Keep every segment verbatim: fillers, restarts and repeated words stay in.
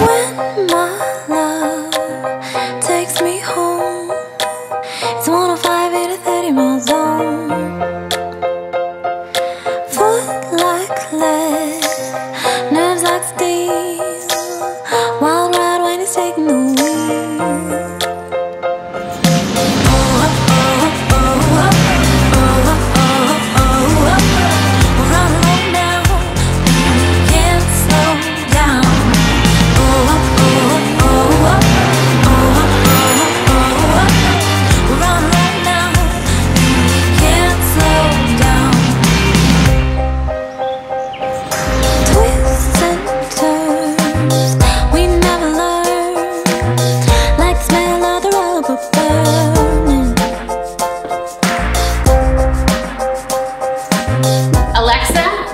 When my love takes me home, it's one oh five in a thirty mile zone. Foot like lead, nerves like steel, wild ride when it's taking the wheel.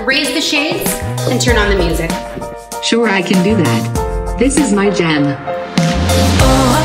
Raise the shades and turn on the music. Sure, I can do that. This is my jam. Oh.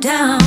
Down.